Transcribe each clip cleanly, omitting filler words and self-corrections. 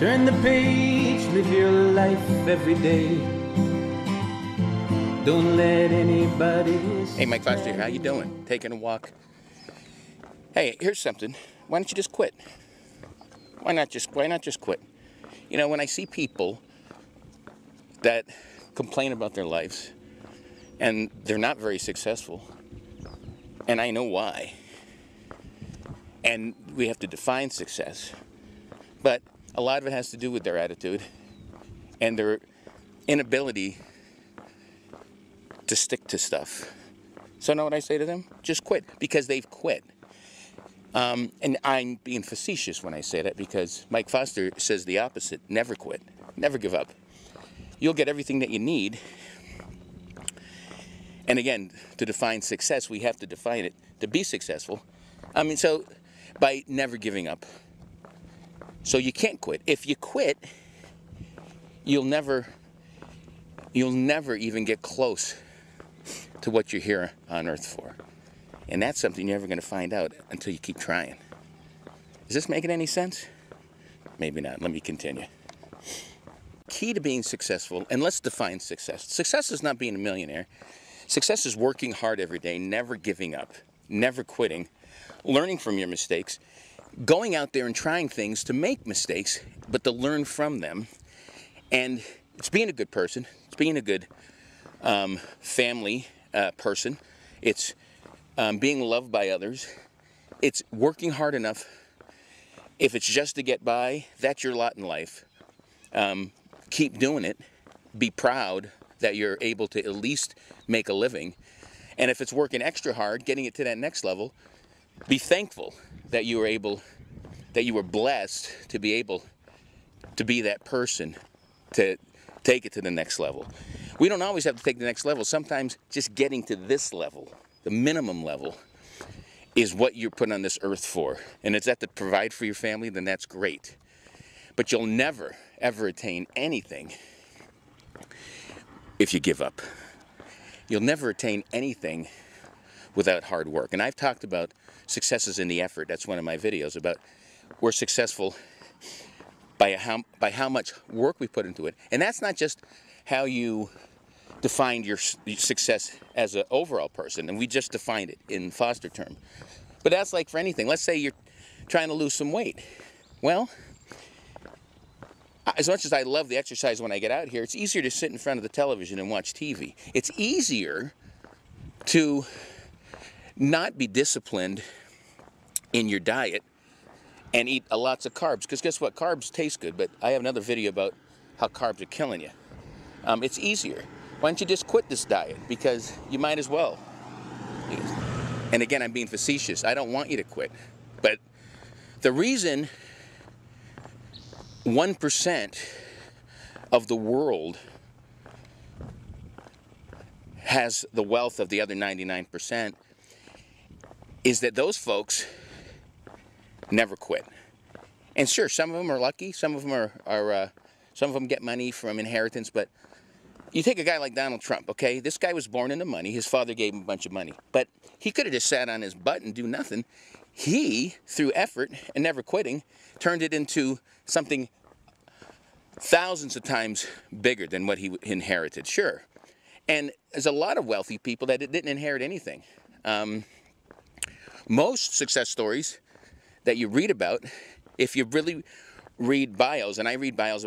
Turn the page, live your life every day. Don't let anybody... Hey, Mike Foster here. How you doing? Taking a walk. Hey, here's something. Why don't you just quit? Why not just quit? You know, when I see people that complain about their lives and they're not very successful, and I know why, and we have to define success, but a lot of it has to do with their attitude and their inability to stick to stuff. So know what I say to them? Just quit, because they've quit. And I'm being facetious when I say that, because Mike Foster says the opposite. Never quit. Never give up. You'll get everything that you need. And again, to define success, we have to define it to be successful. I mean, so by never giving up. So you can't quit. If you quit, you'll never even get close to what you're here on earth for. And that's something you're never going to find out until you keep trying. Is this making any sense? Maybe not. Let me continue. Key to being successful, and let's define success. Success is not being a millionaire. Success is working hard every day, never giving up, never quitting, learning from your mistakes, going out there and trying things to make mistakes, but to learn from them. And it's being a good person. It's being a good family person. It's being loved by others. It's working hard enough. If it's just to get by, that's your lot in life. Keep doing it. Be proud that you're able to at least make a living. And if it's working extra hard, getting it to that next level, be thankful that you were able, that you were blessed to be able to be that person to take it to the next level. We don't always have to take the next level. Sometimes just getting to this level, the minimum level, is what you're put on this earth for. And if that to provide for your family, then that's great. But you'll never, ever attain anything if you give up. You'll never attain anything without hard work. And I've talked about successes in the effort. That's one of my videos about we're successful by how much work we put into it. And that's not just how you defined your success as an overall person, and we just defined it in Foster term. But that's like for anything. Let's say you're trying to lose some weight. Well, as much as I love the exercise when I get out here, it's easier to sit in front of the television and watch TV. It's easier to not be disciplined in your diet and eat lots of carbs, because guess what? Carbs taste good, but I have another video about how carbs are killing you. It's easier. Why don't you just quit this diet? Because you might as well. And again, I'm being facetious. I don't want you to quit. But the reason 1% of the world has the wealth of the other 99% is that those folks never quit. And sure, some of them are lucky. Some of them some of them get money from inheritance, but you take a guy like Donald Trump, okay? This guy was born into money. His father gave him a bunch of money. But he could have just sat on his butt and do nothing. He, through effort and never quitting, turned it into something thousands of times bigger than what he inherited, sure. And there's a lot of wealthy people that didn't inherit anything. Most success stories that you read about, if you really read bios, and I read bios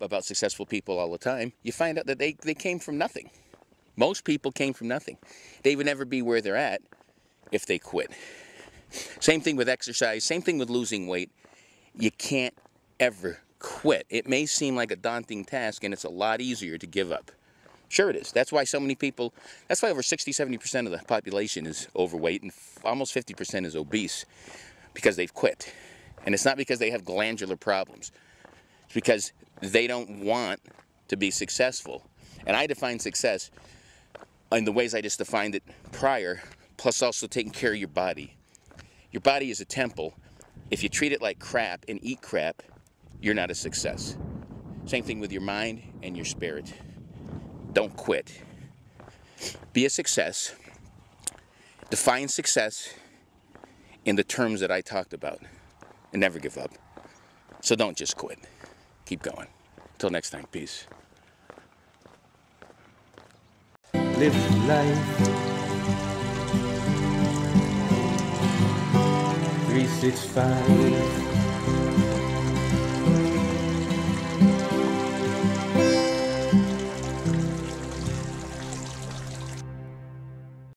about successful people all the time, you find out that they came from nothing. Most people came from nothing. They would never be where they're at if they quit. Same thing with exercise, same thing with losing weight. You can't ever quit. It may seem like a daunting task, and it's a lot easier to give up. Sure it is. That's why so many people, that's why over 60, 70% of the population is overweight, and almost 50% is obese, because they've quit. And it's not because they have glandular problems. It's because they don't want to be successful. And I define success in the ways I just defined it prior, plus also taking care of your body. Your body is a temple. If you treat it like crap and eat crap, you're not a success. Same thing with your mind and your spirit. Don't quit. Be a success. Define success in the terms that I talked about. And never give up. So don't just quit. keep going. Till next time, peace. Live life 365.